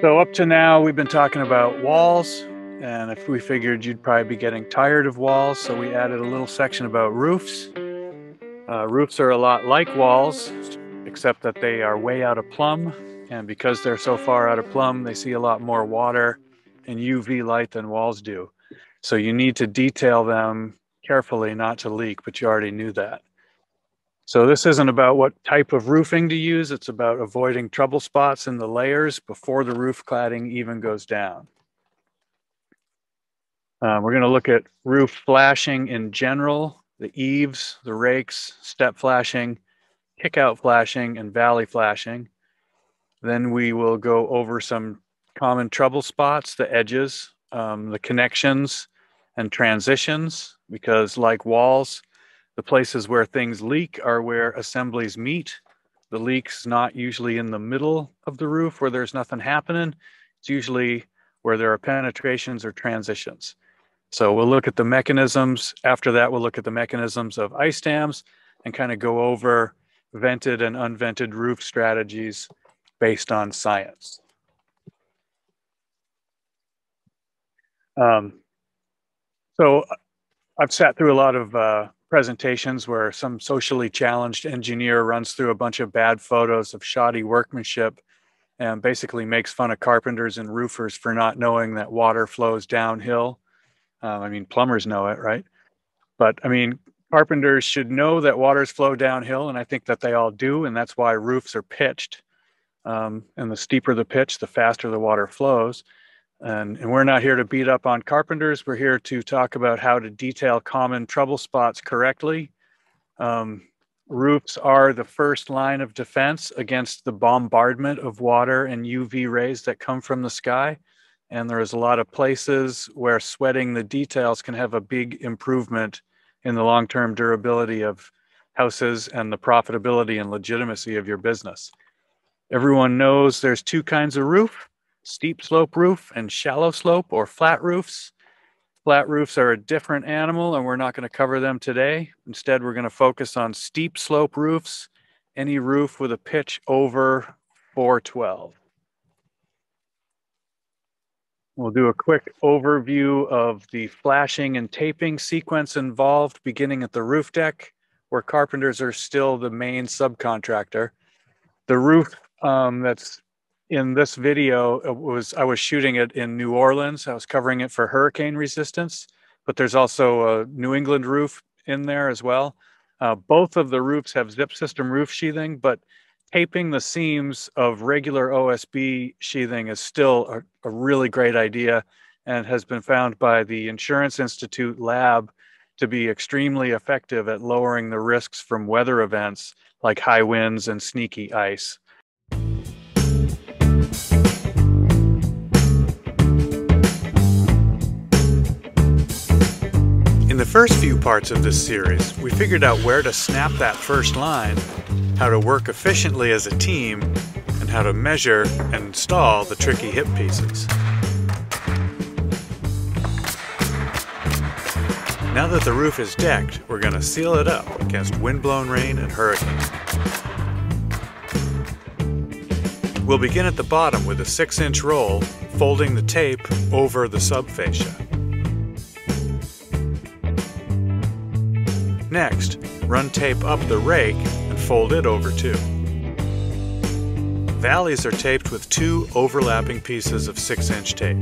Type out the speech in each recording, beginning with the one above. So up to now, we've been talking about walls, and if we figured you'd probably be getting tired of walls, so we added a little section about roofs. Roofs are a lot like walls, except that they are way out of plumb, and because they're so far out of plumb, they see a lot more water and UV light than walls do. So you need to detail them carefully not to leak, but you already knew that. So this isn't about what type of roofing to use, it's about avoiding trouble spots in the layers before the roof cladding even goes down. We're going to look at roof flashing in general, the eaves, the rakes, step flashing, kick-out flashing, and valley flashing. Then we will go over some common trouble spots, the edges, the connections, and transitions, because like walls, the places where things leak are where assemblies meet. The leak's not usually in the middle of the roof where there's nothing happening. It's usually where there are penetrations or transitions. So we'll look at the mechanisms. After that, we'll look at the mechanisms of ice dams and kind of go over vented and unvented roof strategies based on science. So I've sat through a lot of presentations where some socially challenged engineer runs through a bunch of bad photos of shoddy workmanship and basically makes fun of carpenters and roofers for not knowing that water flows downhill. I mean, plumbers know it, right? But I mean, carpenters should know that waters flow downhill, and I think that they all do, and that's why roofs are pitched. And the steeper the pitch, the faster the water flows. And we're not here to beat up on carpenters. We're here to talk about how to detail common trouble spots correctly. Roofs are the first line of defense against the bombardment of water and UV rays that come from the sky. And there is a lot of places where sweating the details can have a big improvement in the long-term durability of houses and the profitability and legitimacy of your business. Everyone knows there's two kinds of roof: steep slope roof and shallow slope or flat roofs. Flat roofs are a different animal, and we're not going to cover them today. Instead, we're going to focus on steep slope roofs, any roof with a pitch over 412. We'll do a quick overview of the flashing and taping sequence involved, beginning at the roof deck, where carpenters are still the main subcontractor. The roof that's in this video, I was shooting it in New Orleans. I was covering it for hurricane resistance, but there's also a New England roof in there as well. Both of the roofs have zip system roof sheathing, but taping the seams of regular OSB sheathing is still a really great idea, and has been found by the Insurance Institute lab to be extremely effective at lowering the risks from weather events like high winds and sneaky ice. In the first few parts of this series, we figured out where to snap that first line, how to work efficiently as a team, and how to measure and install the tricky hip pieces. Now that the roof is decked, we're going to seal it up against windblown rain and hurricanes. We'll begin at the bottom with a 6-inch roll, folding the tape over the subfascia. Next, run tape up the rake and fold it over too. Valleys are taped with 2 overlapping pieces of 6-inch tape.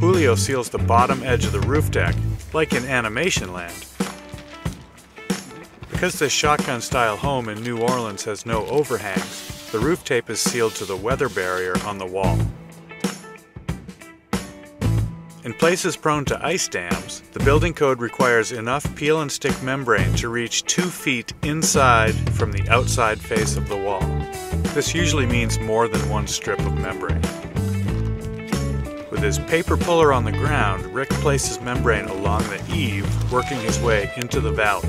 Julio seals the bottom edge of the roof deck, like in Animation Land. Because this shotgun-style home in New Orleans has no overhangs, the roof tape is sealed to the weather barrier on the wall. In places prone to ice dams, the building code requires enough peel and stick membrane to reach 2 feet inside from the outside face of the wall. This usually means more than 1 strip of membrane. With his paper puller on the ground, Rick places membrane along the eave, working his way into the valley,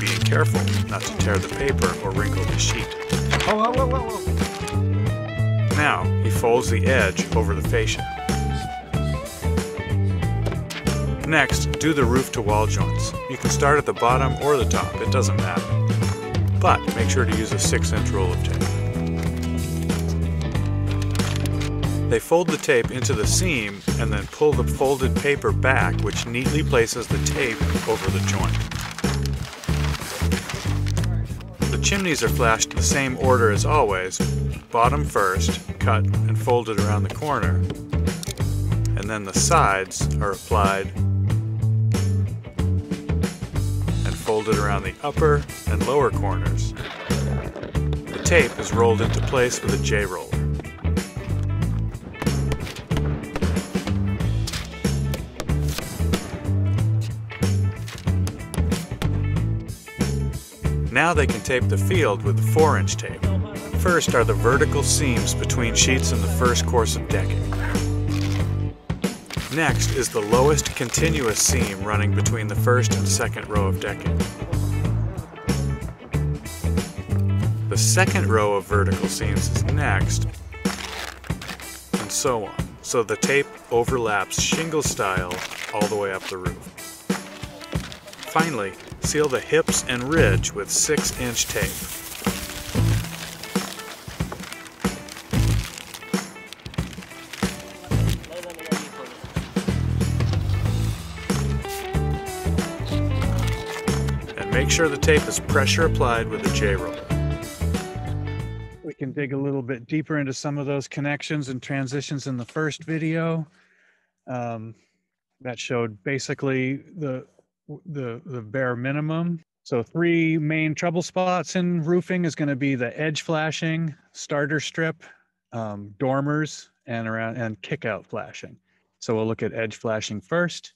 being careful not to tear the paper or wrinkle the sheet. Whoa, whoa, whoa, whoa. Now he folds the edge over the fascia. Next, do the roof-to-wall joints. You can start at the bottom or the top, it doesn't matter. but make sure to use a 6-inch roll of tape. They fold the tape into the seam and then pull the folded paper back, which neatly places the tape over the joint. The chimneys are flashed in the same order as always, bottom first, cut and folded around the corner, and then the sides are applied and folded around the upper and lower corners. The tape is rolled into place with a J-roller. Now they can tape the field with the 4-inch tape. First are the vertical seams between sheets in the first course of decking. Next is the lowest continuous seam running between the first and second row of decking. The second row of vertical seams is next, and so on, so the tape overlaps shingle style all the way up the roof. Finally, seal the hips and ridge with 6-inch tape. Make sure the tape is pressure applied with a J-roller. We can dig a little bit deeper into some of those connections and transitions in the first video. That showed basically the bare minimum. So 3 main trouble spots in roofing is going to be the edge flashing, starter strip, dormers, and kick-out flashing. So we'll look at edge flashing first.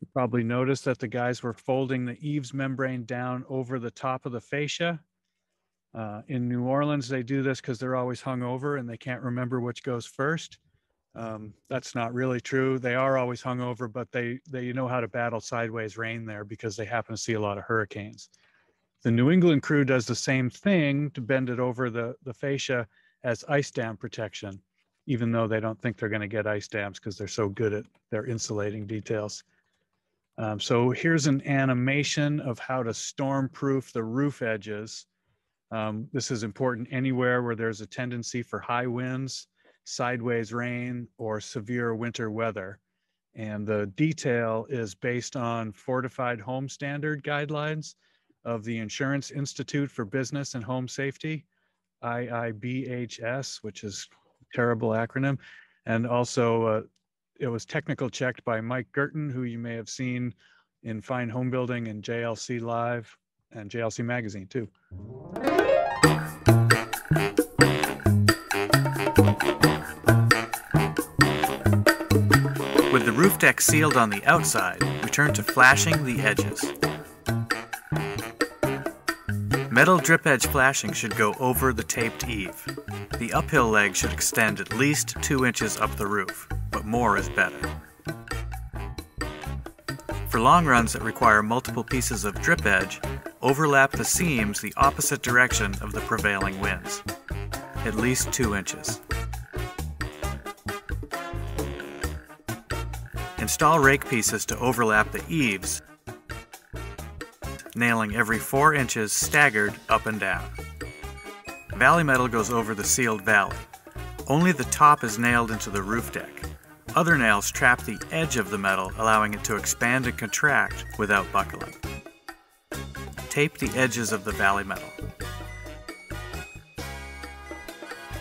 You probably noticed that the guys were folding the eaves membrane down over the top of the fascia. In New Orleans, they do this because they're always hung over and they can't remember which goes first. That's not really true. They are always hung over, but they know how to battle sideways rain there because they happen to see a lot of hurricanes. The New England crew does the same thing to bend it over the fascia as ice dam protection, even though they don't think they're going to get ice dams because they're so good at their insulating details. So here's an animation of how to stormproof the roof edges. This is important anywhere where there's a tendency for high winds, sideways rain, or severe winter weather. And the detail is based on Fortified Home Standard Guidelines of the Insurance Institute for Business and Home Safety, IIBHS, which is a terrible acronym, and also it was technical checked by Mike Guertin, who you may have seen in Fine Home Building and JLC Live and JLC Magazine too. With the roof deck sealed on the outside, we turn to flashing the edges. Metal drip edge flashing should go over the taped eave. The uphill leg should extend at least 2 inches up the roof, but more is better. For long runs that require multiple pieces of drip edge, overlap the seams the opposite direction of the prevailing winds, at least 2 inches. Install rake pieces to overlap the eaves, nailing every 4 inches staggered up and down. Valley metal goes over the sealed valley. Only the top is nailed into the roof deck. Other nails trap the edge of the metal, allowing it to expand and contract without buckling. Tape the edges of the valley metal.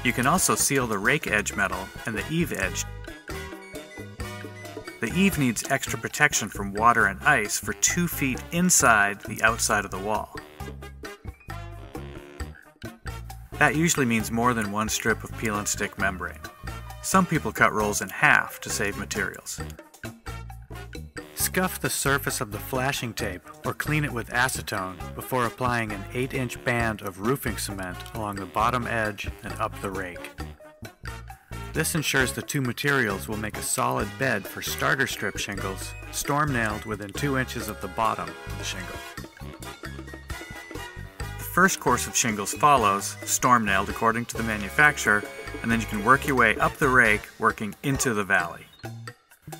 You can also seal the rake edge metal and the eave edge. The eave needs extra protection from water and ice for 2 feet inside the outside of the wall. That usually means more than 1 strip of peel and stick membrane. Some people cut rolls in half to save materials. Scuff the surface of the flashing tape or clean it with acetone before applying an 8-inch band of roofing cement along the bottom edge and up the rake. This ensures the 2 materials will make a solid bed for starter strip shingles, storm nailed within 2 inches of the bottom of the shingle. The first course of shingles follows, storm nailed according to the manufacturer, and then you can work your way up the rake, working into the valley.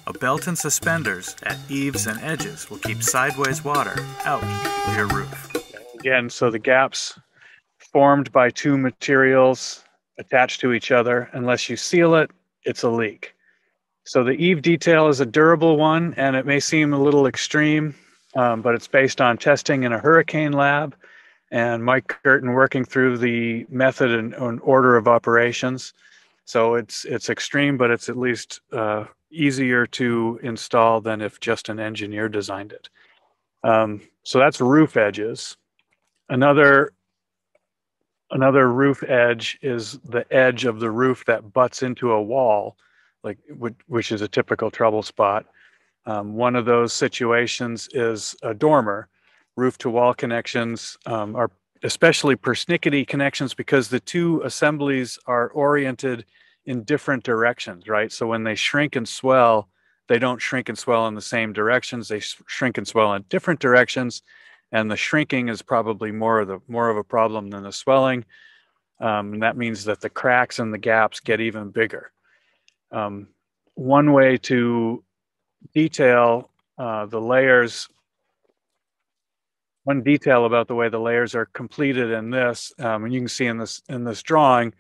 A belt and suspenders at eaves and edges will keep sideways water out of your roof. Again, so the gaps formed by two materials attached to each other, unless you seal it, it's a leak. So the eave detail is a durable one, and it may seem a little extreme, but it's based on testing in a hurricane lab and Mike Guertin working through the method and order of operations. So it's extreme, but it's at least easier to install than if just an engineer designed it. So that's roof edges. Another roof edge is the edge of the roof that butts into a wall, like which is a typical trouble spot. One of those situations is a dormer. Roof-to-wall connections are especially persnickety connections because the two assemblies are oriented in different directions, right? So when they shrink and swell, they don't shrink and swell in the same directions. They shrink and swell in different directions. And the shrinking is probably more of a problem than the swelling. And that means that the cracks and the gaps get even bigger. One way to detail the layers, one detail about the way the layers are completed in this, and you can see in this drawing,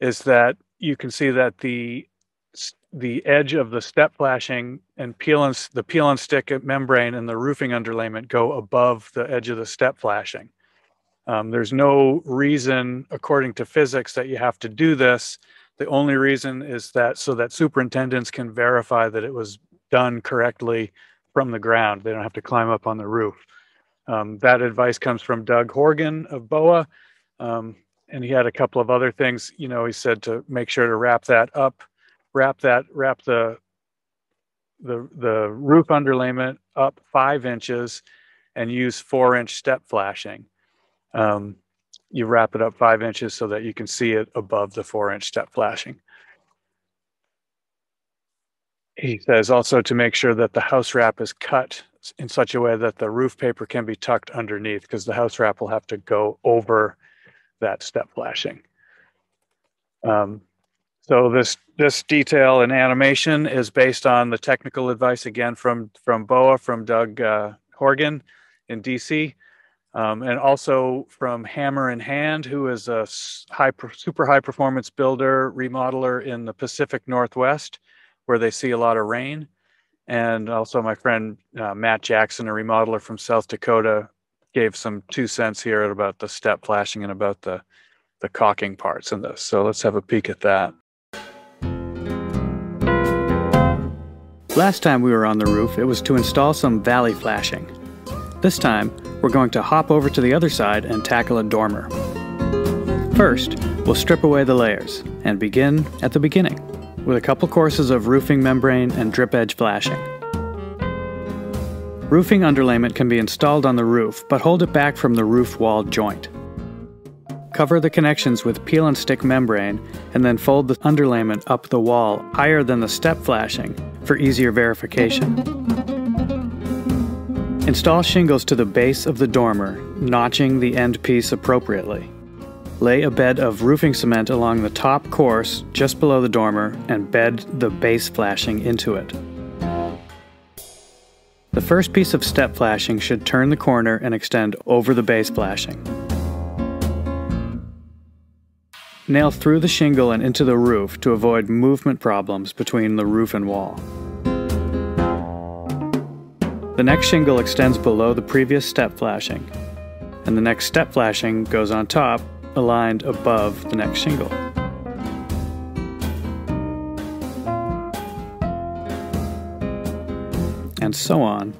is that you can see that the edge of the step flashing and the peel and stick membrane and the roofing underlayment go above the edge of the step flashing. There's no reason, according to physics, that you have to do this. The only reason is that so that superintendents can verify that it was done correctly from the ground. They don't have to climb up on the roof. That advice comes from Doug Horgan of BOA. And he had a couple of other things, you know, he said to make sure to wrap that up. Wrap the roof underlayment up 5 inches and use 4-inch step flashing. You wrap it up 5 inches so that you can see it above the 4-inch step flashing. He says also to make sure that the house wrap is cut in such a way that the roof paper can be tucked underneath, because the house wrap will have to go over that step flashing. So this detail and animation is based on the technical advice, again, from BOA, from Doug Horgan in DC, and also from Hammer and Hand, who is a super high performance builder, remodeler in the Pacific Northwest, where they see a lot of rain. And also my friend Matt Jackson, a remodeler from South Dakota, gave some 2 cents here about the step flashing and about the caulking parts in this. So let's have a peek at that. Last time we were on the roof, it was to install some valley flashing. This time, we're going to hop over to the other side and tackle a dormer. First, we'll strip away the layers and begin at the beginning with a couple courses of roofing membrane and drip edge flashing. Roofing underlayment can be installed on the roof, but hold it back from the roof wall joint. Cover the connections with peel and stick membrane and then fold the underlayment up the wall higher than the step flashing for easier verification. Install shingles to the base of the dormer, notching the end piece appropriately. Lay a bed of roofing cement along the top course just below the dormer and bed the base flashing into it. The first piece of step flashing should turn the corner and extend over the base flashing. Nail through the shingle and into the roof to avoid movement problems between the roof and wall. The next shingle extends below the previous step flashing, and the next step flashing goes on top, aligned above the next shingle. And so on,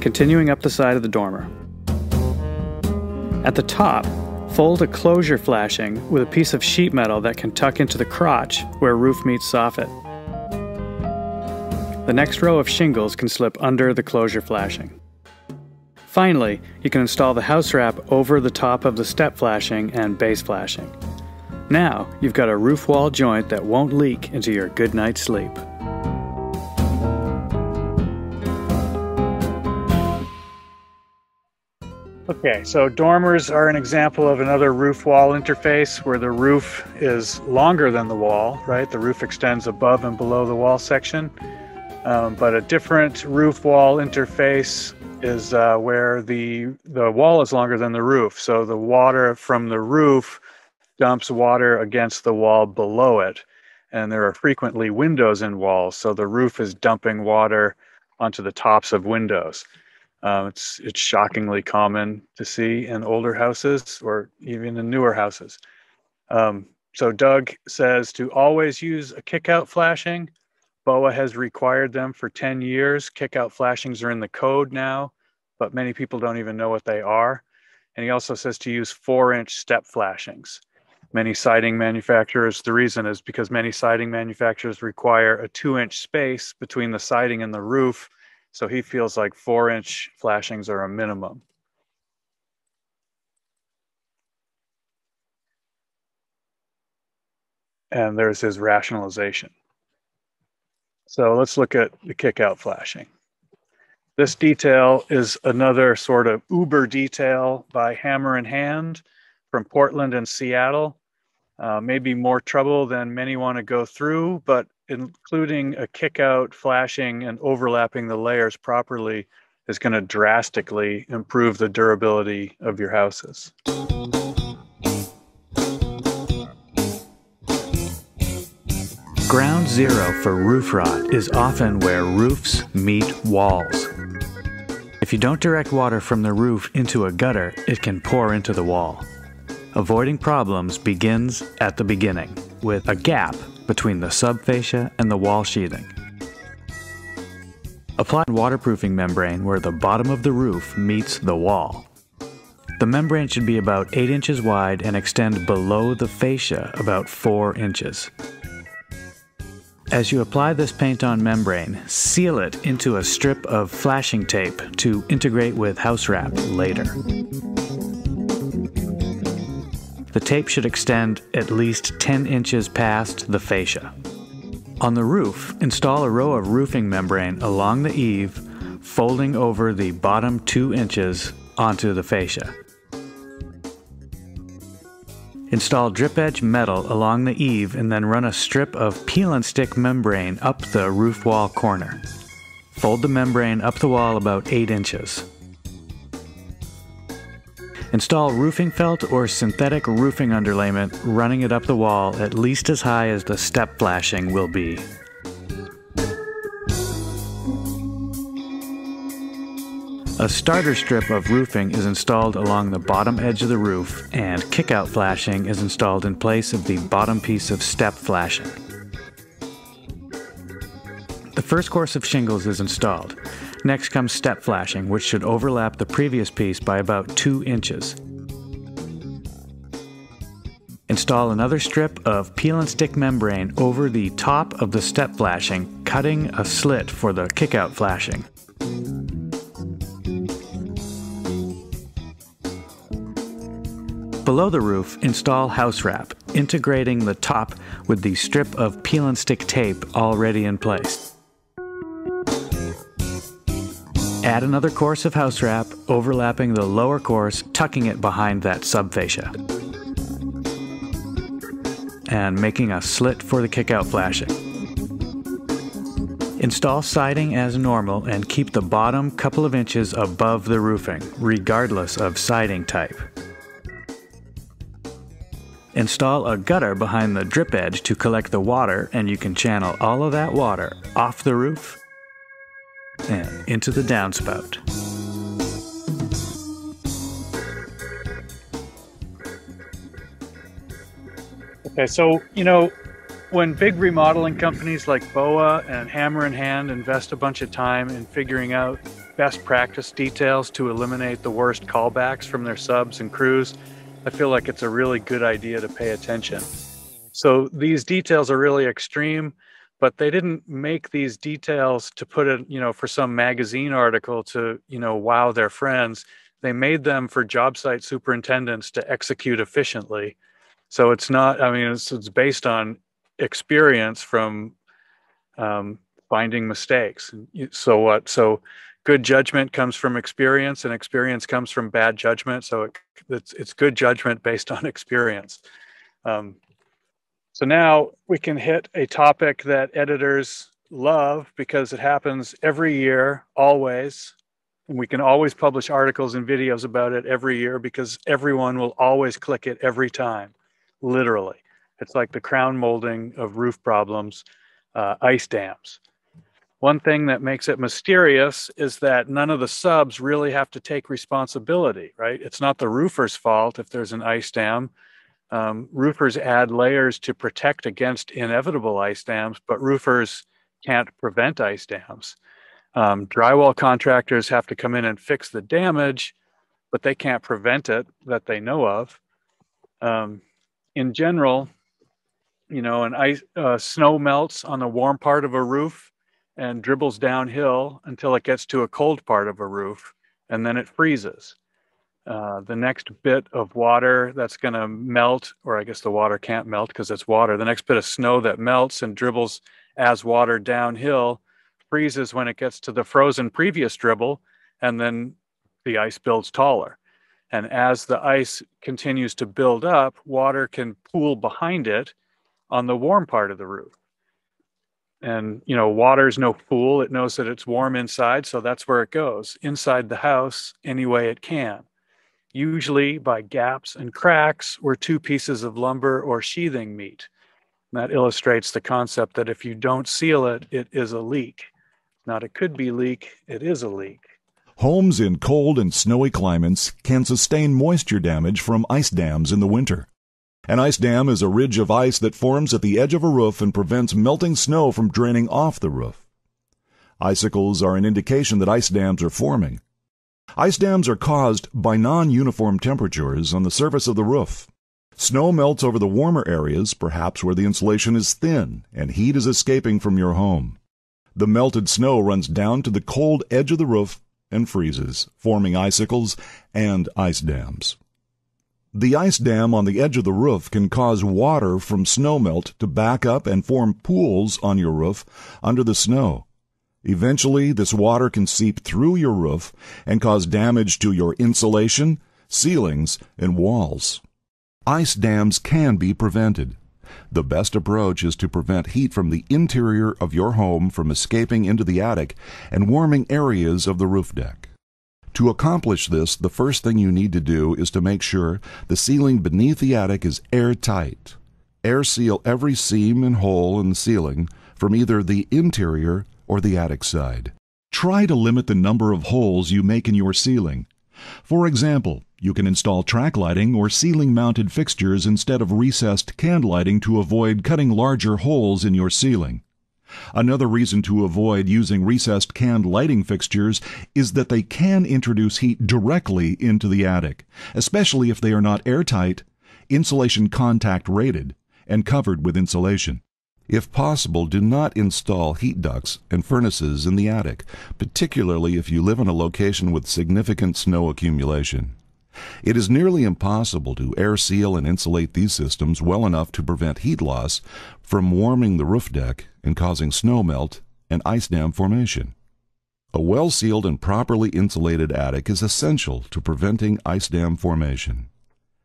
continuing up the side of the dormer. At the top, fold a closure flashing with a piece of sheet metal that can tuck into the crotch where roof meets soffit. The next row of shingles can slip under the closure flashing. Finally, you can install the house wrap over the top of the step flashing and base flashing. Now you've got a roof wall joint that won't leak into your good night's sleep. Okay, so dormers are an example of another roof wall interface where the roof is longer than the wall, right? The roof extends above and below the wall section, but a different roof wall interface is where the wall is longer than the roof. So the water from the roof dumps water against the wall below it. And there are frequently windows in walls. So the roof is dumping water onto the tops of windows. It's shockingly common to see in older houses or even in newer houses. So Doug says to always use a kickout flashing. BOA has required them for 10 years. Kickout flashings are in the code now, but many people don't even know what they are. And he also says to use 4-inch step flashings. Many siding manufacturers, the reason is because many siding manufacturers require a 2-inch space between the siding and the roof. So he feels like 4-inch flashings are a minimum. And there's his rationalization. So let's look at the kickout flashing. This detail is another sort of uber detail by Hammer and Hand from Portland and Seattle. Maybe more trouble than many want to go through, but including a kickout flashing and overlapping the layers properly is going to drastically improve the durability of your houses. Ground zero for roof rot is often where roofs meet walls. If you don't direct water from the roof into a gutter, it can pour into the wall. Avoiding problems begins at the beginning, with a gap between the subfascia and the wall sheathing. Apply a waterproofing membrane where the bottom of the roof meets the wall. The membrane should be about 8 inches wide and extend below the fascia about 4 inches. As you apply this paint-on membrane, seal it into a strip of flashing tape to integrate with house wrap later. The tape should extend at least 10 inches past the fascia. On the roof, install a row of roofing membrane along the eave, folding over the bottom 2 inches onto the fascia. Install drip edge metal along the eave and then run a strip of peel and stick membrane up the roof wall corner. Fold the membrane up the wall about 8 inches. Install roofing felt or synthetic roofing underlayment, running it up the wall at least as high as the step flashing will be. A starter strip of roofing is installed along the bottom edge of the roof, and kickout flashing is installed in place of the bottom piece of step flashing. The first course of shingles is installed. Next comes step flashing, which should overlap the previous piece by about 2 inches. Install another strip of peel and stick membrane over the top of the step flashing, cutting a slit for the kickout flashing. Below the roof, install house wrap, integrating the top with the strip of peel and stick tape already in place. Add another course of house wrap, overlapping the lower course, tucking it behind that subfascia, and making a slit for the kickout flashing. Install siding as normal and keep the bottom couple of inches above the roofing, regardless of siding type. Install a gutter behind the drip edge to collect the water, and you can channel all of that water off the roof and into the downspout. Okay, so, you know, when big remodeling companies like BOA and Hammer and Hand invest a bunch of time in figuring out best practice details to eliminate the worst callbacks from their subs and crews, I feel like it's a really good idea to pay attention. So these details are really extreme, but they didn't make these details to put it, you know, for some magazine article to, you know, wow their friends. They made them for job site superintendents to execute efficiently. So it's not, I mean, it's based on experience from finding mistakes. So what? So good judgment comes from experience, and experience comes from bad judgment. So it's good judgment based on experience. So now we can hit a topic that editors love because it happens every year, always, We can always publish articles and videos about it every year because everyone will always click it every time, literally. It's like the crown molding of roof problems, ice dams. One thing that makes it mysterious is that none of the subs really have to take responsibility, right? It's not the roofer's fault if there's an ice dam. Roofers add layers to protect against inevitable ice dams, but roofers can't prevent ice dams. Drywall contractors have to come in and fix the damage, but they can't prevent it that they know of. In general, you know, snow melts on the warm part of a roof and dribbles downhill until it gets to a cold part of a roof, and then it freezes. The next bit of water that's going to melt, or I guess the water can't melt because it's water, the next bit of snow that melts and dribbles as water downhill freezes when it gets to the frozen previous dribble, and then the ice builds taller. And as the ice continues to build up, water can pool behind it on the warm part of the roof. And, you know, water's no fool. It knows that it's warm inside, so that's where it goes, inside the house, any way it can. Usually by gaps and cracks where two pieces of lumber or sheathing meet. And that illustrates the concept that if you don't seal it, it is a leak. Not it could be leak, it is a leak. Homes in cold and snowy climates can sustain moisture damage from ice dams in the winter. An ice dam is a ridge of ice that forms at the edge of a roof and prevents melting snow from draining off the roof. Icicles are an indication that ice dams are forming. Ice dams are caused by non-uniform temperatures on the surface of the roof. Snow melts over the warmer areas, perhaps where the insulation is thin and heat is escaping from your home. The melted snow runs down to the cold edge of the roof and freezes, forming icicles and ice dams. The ice dam on the edge of the roof can cause water from snowmelt to back up and form pools on your roof under the snow. Eventually, this water can seep through your roof and cause damage to your insulation, ceilings, and walls. Ice dams can be prevented. The best approach is to prevent heat from the interior of your home from escaping into the attic and warming areas of the roof deck. To accomplish this, the first thing you need to do is to make sure the ceiling beneath the attic is airtight. Air seal every seam and hole in the ceiling from either the interior or the attic side. Try to limit the number of holes you make in your ceiling. For example, you can install track lighting or ceiling-mounted fixtures instead of recessed can lighting to avoid cutting larger holes in your ceiling. Another reason to avoid using recessed can lighting fixtures is that they can introduce heat directly into the attic, especially if they are not airtight, insulation contact rated, and covered with insulation. If possible, do not install heat ducts and furnaces in the attic, particularly if you live in a location with significant snow accumulation. It is nearly impossible to air seal and insulate these systems well enough to prevent heat loss from warming the roof deck and causing snow melt and ice dam formation. A well-sealed and properly insulated attic is essential to preventing ice dam formation.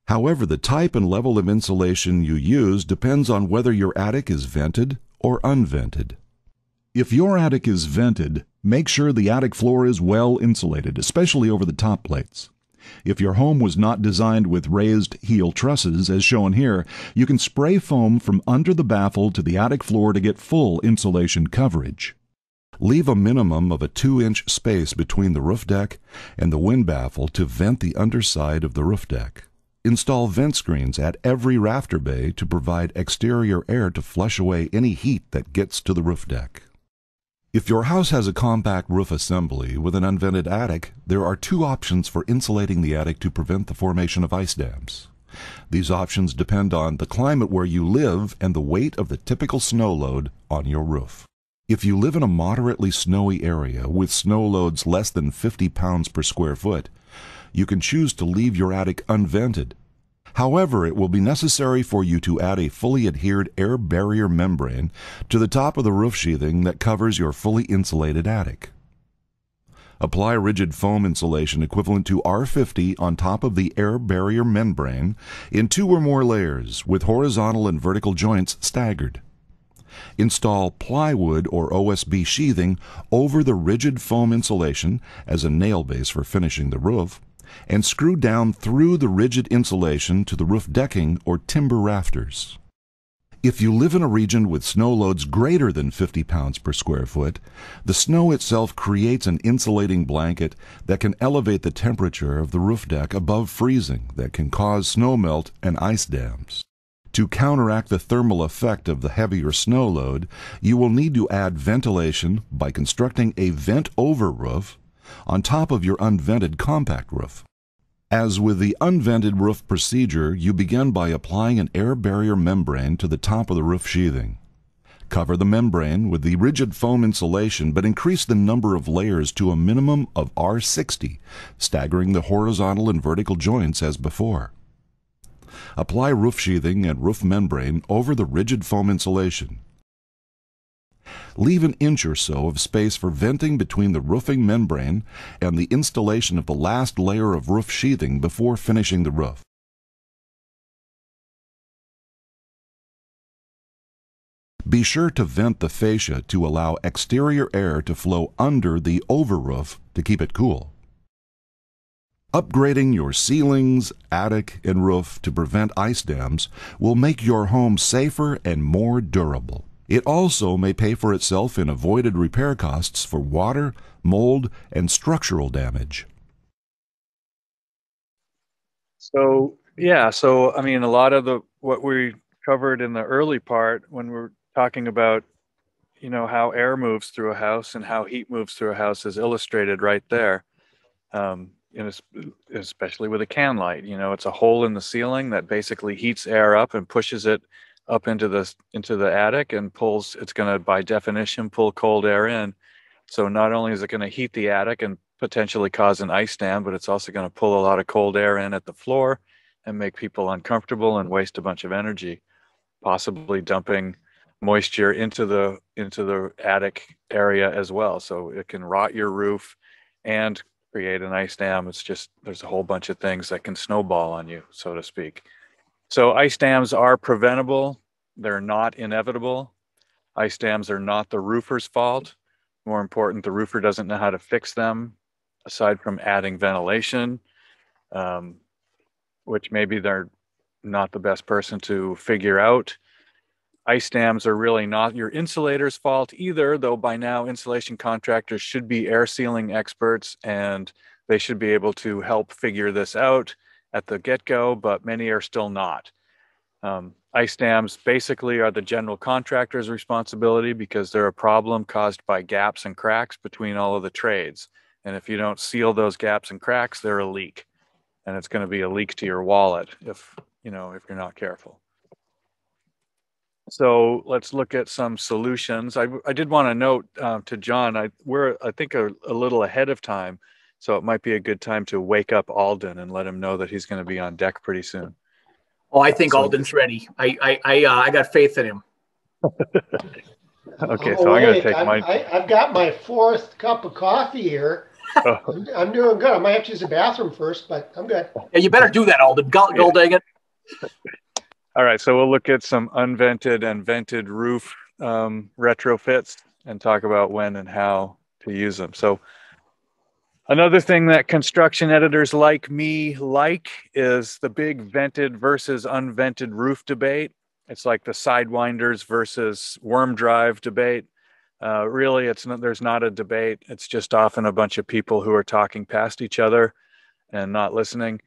However, the type and level of insulation you use depends on whether your attic is vented or unvented. If your attic is vented, make sure the attic floor is well insulated, especially over the top plates. If your home was not designed with raised heel trusses, as shown here, you can spray foam from under the baffle to the attic floor to get full insulation coverage. Leave a minimum of a 2-inch space between the roof deck and the wind baffle to vent the underside of the roof deck. Install vent screens at every rafter bay to provide exterior air to flush away any heat that gets to the roof deck. If your house has a compact roof assembly with an unvented attic, there are two options for insulating the attic to prevent the formation of ice dams. These options depend on the climate where you live and the weight of the typical snow load on your roof. If you live in a moderately snowy area with snow loads less than 50 pounds per square foot, you can choose to leave your attic unvented. However, it will be necessary for you to add a fully adhered air barrier membrane to the top of the roof sheathing that covers your fully insulated attic. Apply rigid foam insulation equivalent to R50 on top of the air barrier membrane in 2 or more layers with horizontal and vertical joints staggered. Install plywood or OSB sheathing over the rigid foam insulation as a nail base for finishing the roof, and screw down through the rigid insulation to the roof decking or timber rafters. If you live in a region with snow loads greater than 50 pounds per square foot, the snow itself creates an insulating blanket that can elevate the temperature of the roof deck above freezing that can cause snowmelt and ice dams. To counteract the thermal effect of the heavier snow load, you will need to add ventilation by constructing a vent-over roof on top of your unvented compact roof. As with the unvented roof procedure, you begin by applying an air barrier membrane to the top of the roof sheathing. Cover the membrane with the rigid foam insulation, but increase the number of layers to a minimum of R60, staggering the horizontal and vertical joints as before. Apply roof sheathing and roof membrane over the rigid foam insulation. Leave an inch or so of space for venting between the roofing membrane and the installation of the last layer of roof sheathing before finishing the roof. Be sure to vent the fascia to allow exterior air to flow under the overroof to keep it cool. Upgrading your ceilings, attic, and roof to prevent ice dams will make your home safer and more durable. It also may pay for itself in avoided repair costs for water, mold, and structural damage. So I mean, a lot of what we covered in the early part when we're talking about, you know, how air moves through a house and how heat moves through a house is illustrated right there. And it's, especially with a can light, you know, it's a hole in the ceiling that basically heats air up and pushes it up into the attic and pulls, it's going to by definition pull cold air in. So not only is it going to heat the attic and potentially cause an ice dam, but it's also going to pull a lot of cold air in at the floor and make people uncomfortable and waste a bunch of energy, possibly dumping moisture into the attic area as well. So it can rot your roof and create an ice dam. It's just, there's a whole bunch of things that can snowball on you, so to speak. So ice dams are preventable. They're not inevitable. Ice dams are not the roofer's fault. More important, the roofer doesn't know how to fix them, aside from adding ventilation, which maybe they're not the best person to figure out. Ice dams are really not your insulator's fault either, though by now insulation contractors should be air sealing experts and they should be able to help figure this out at the get-go, but many are still not. Ice dams basically are the general contractor's responsibility because they're a problem caused by gaps and cracks between all of the trades. And if you don't seal those gaps and cracks, they're a leak. And it's gonna be a leak to your wallet if you're not careful. So let's look at some solutions. I did wanna note to John, we're, I think, a little ahead of time. So it might be a good time to wake up Alden and let him know that he's going to be on deck pretty soon. Oh, I think so. Alden's ready. I got faith in him. Okay, so I'm going to take mine. I've got my 4th cup of coffee here. Oh. I'm doing good. I might have to use the bathroom first, but I'm good. Yeah, you better do that, Alden. Go dang it. All right, so we'll look at some unvented and vented roof retrofits and talk about when and how to use them. So another thing that construction editors like me like is the big vented versus unvented roof debate. It's like the sidewinders versus worm drive debate. Really, there's not a debate. It's just often a bunch of people who are talking past each other and not listening.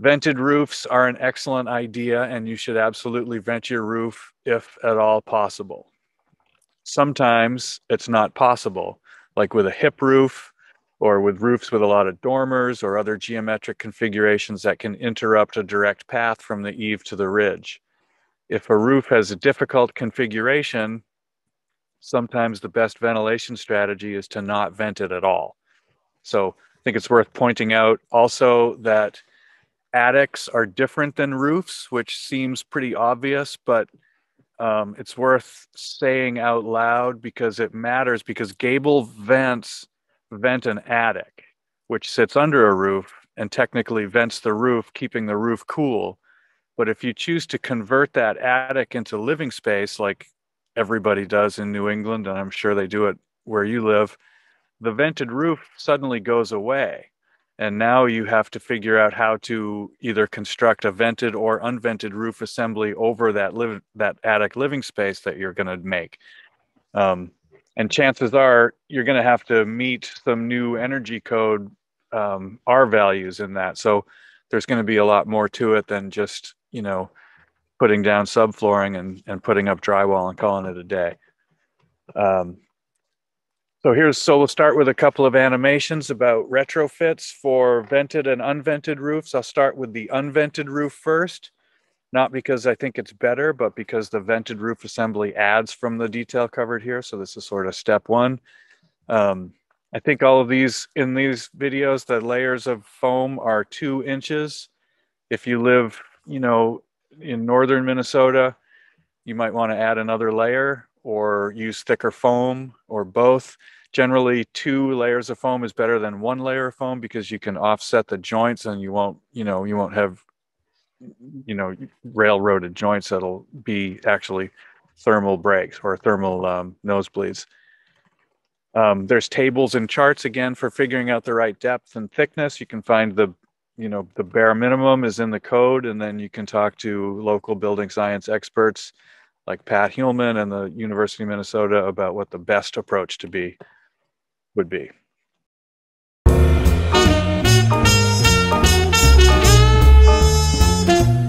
Vented roofs are an excellent idea, and you should absolutely vent your roof if at all possible. Sometimes it's not possible, like with a hip roof, or with roofs with a lot of dormers or other geometric configurations that can interrupt a direct path from the eave to the ridge. If a roof has a difficult configuration, sometimes the best ventilation strategy is to not vent it at all. So I think it's worth pointing out also that attics are different than roofs, which seems pretty obvious, but it's worth saying out loud because it matters, because gable vents vent an attic, which sits under a roof and technically vents the roof, keeping the roof cool. But if you choose to convert that attic into living space, like everybody does in New England, and I'm sure they do it where you live, the vented roof suddenly goes away. And now you have to figure out how to either construct a vented or unvented roof assembly over that attic living space that you're going to make. And chances are you're going to have to meet some new energy code R values in that. So there's going to be a lot more to it than just, you know, putting down subflooring and putting up drywall and calling it a day. So we'll start with a couple of animations about retrofits for vented and unvented roofs. I'll start with the unvented roof first, not because I think it's better, but because the vented roof assembly adds from the detail covered here. So this is sort of step one. I think all of these, in these videos, the layers of foam are 2 inches. If you live, you know, in northern Minnesota, you might want to add another layer or use thicker foam or both. Generally, 2 layers of foam is better than 1 layer of foam because you can offset the joints and you won't, you know, you won't have, you know, railroaded joints that'll be actually thermal breaks or thermal nosebleeds. There's tables and charts again for figuring out the right depth and thickness. You can find the, you know, the bare minimum is in the code, and then you can talk to local building science experts like Pat Hillman and the University of Minnesota about what the best approach to be would be.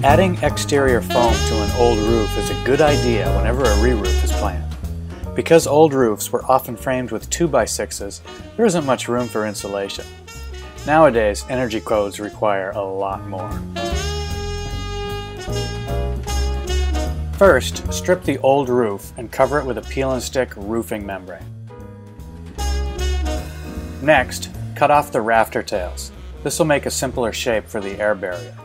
Adding exterior foam to an old roof is a good idea whenever a re-roof is planned. Because old roofs were often framed with 2x6s, there isn't much room for insulation. Nowadays, energy codes require a lot more. First, strip the old roof and cover it with a peel and stick roofing membrane. Next, cut off the rafter tails. This will make a simpler shape for the air barrier.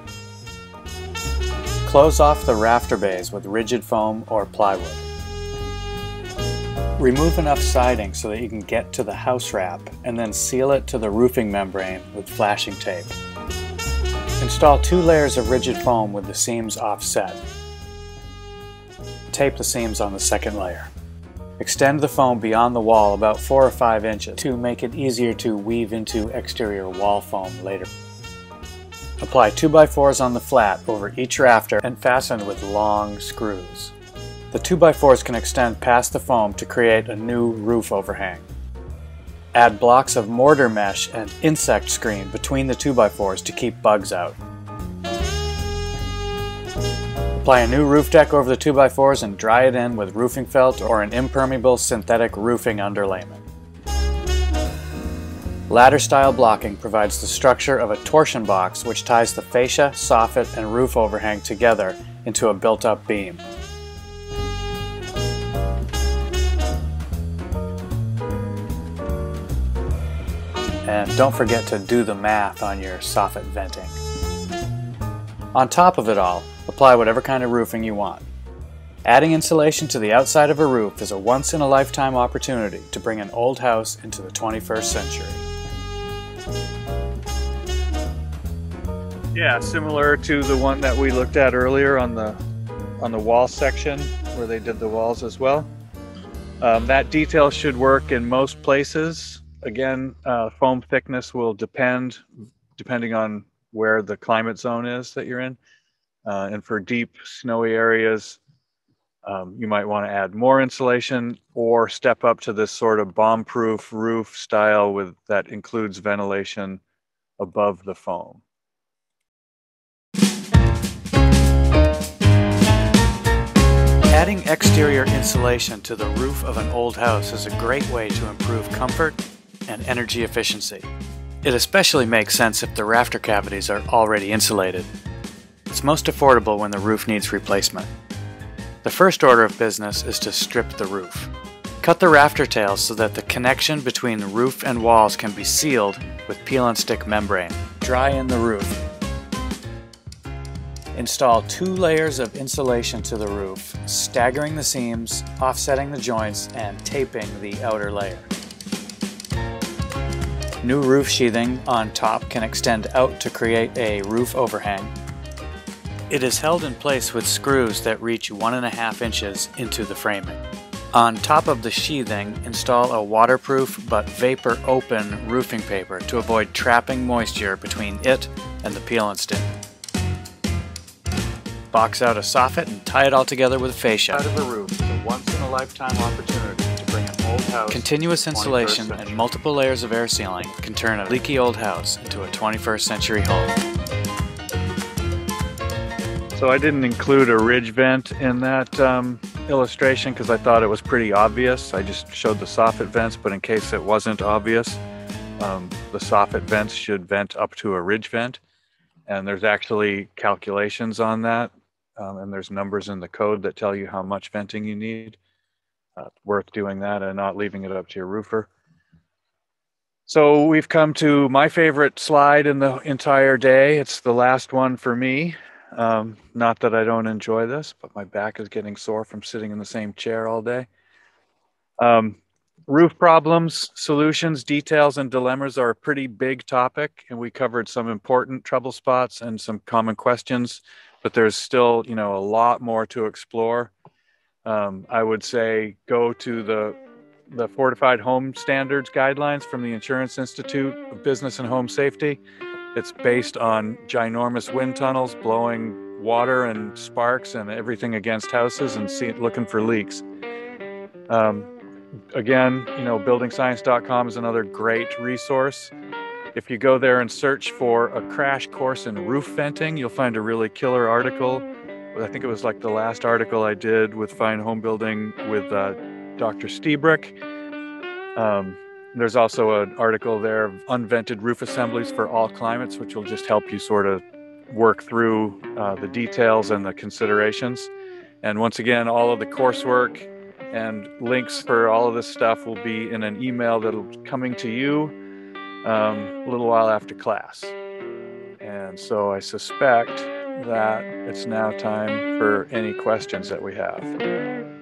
Close off the rafter bays with rigid foam or plywood. Remove enough siding so that you can get to the house wrap, and then seal it to the roofing membrane with flashing tape. Install 2 layers of rigid foam with the seams offset. Tape the seams on the second layer. Extend the foam beyond the wall about 4 or 5 inches to make it easier to weave into exterior wall foam later. Apply 2x4s on the flat over each rafter and fasten with long screws. The 2x4s can extend past the foam to create a new roof overhang. Add blocks of mortar mesh and insect screen between the 2x4s to keep bugs out. Apply a new roof deck over the 2x4s and dry it in with roofing felt or an impermeable synthetic roofing underlayment. Ladder-style blocking provides the structure of a torsion box which ties the fascia, soffit, and roof overhang together into a built-up beam. And don't forget to do the math on your soffit venting. On top of it all, apply whatever kind of roofing you want. Adding insulation to the outside of a roof is a once-in-a-lifetime opportunity to bring an old house into the 21st century. Yeah, similar to the one that we looked at earlier on the wall section where they did the walls as well. That detail should work in most places. Again, foam thickness will depending on where the climate zone is that you're in. And for deep, snowy areas, you might want to add more insulation or step up to this sort of bomb-proof roof style that includes ventilation above the foam. Adding exterior insulation to the roof of an old house is a great way to improve comfort and energy efficiency. It especially makes sense if the rafter cavities are already insulated. It's most affordable when the roof needs replacement. The first order of business is to strip the roof. Cut the rafter tails so that the connection between the roof and walls can be sealed with peel and stick membrane. Dry in the roof. Install 2 layers of insulation to the roof, staggering the seams, offsetting the joints, and taping the outer layer. New roof sheathing on top can extend out to create a roof overhang. It is held in place with screws that reach 1.5 inches into the framing. On top of the sheathing, install a waterproof but vapor open roofing paper to avoid trapping moisture between it and the peelant stick. Box out a soffit and tie it all together with fascia. Out of a roof is a once-in-a-lifetime opportunity to bring an old house. Continuous insulation and multiple layers of air sealing can turn a leaky old house into a 21st century home. So I didn't include a ridge vent in that illustration because I thought it was pretty obvious. I just showed the soffit vents, but in case it wasn't obvious, the soffit vents should vent up to a ridge vent. And there's actually calculations on that. And there's numbers in the code that tell you how much venting you need. Worth doing that and not leaving it up to your roofer. So we've come to my favorite slide in the entire day. It's the last one for me. Not that I don't enjoy this, but my back is getting sore from sitting in the same chair all day. Roof problems, solutions, details, and dilemmas are a pretty big topic, and we covered some important trouble spots and some common questions, but there's still, you know, a lot more to explore. I would say go to the Fortified Home Standards Guidelines from the Insurance Institute for Business and Home Safety. It's based on ginormous wind tunnels blowing water and sparks and everything against houses and looking for leaks. Again, you know, buildingscience.com is another great resource. If you go there and search for a crash course in roof venting, you'll find a really killer article. I think it was like the last article I did with Fine Home Building with Dr. Stiebrick. There's also an article there, Unvented Roof Assemblies for All Climates, which will just help you sort of work through the details and the considerations. And once again, all of the coursework and links for all of this stuff will be in an email that'll be coming to you a little while after class. And so I suspect that it's now time for any questions that we have.